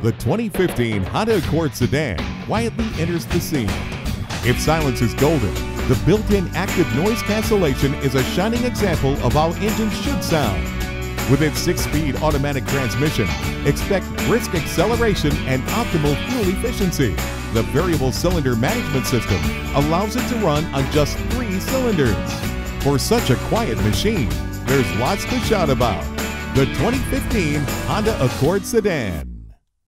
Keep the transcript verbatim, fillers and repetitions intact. The twenty fifteen Honda Accord sedan quietly enters the scene. If silence is golden, the built-in active noise cancellation is a shining example of how engines should sound. With its six-speed automatic transmission, expect brisk acceleration and optimal fuel efficiency. The variable cylinder management system allows it to run on just three cylinders. For such a quiet machine, there's lots to shout about. The twenty fifteen Honda Accord sedan.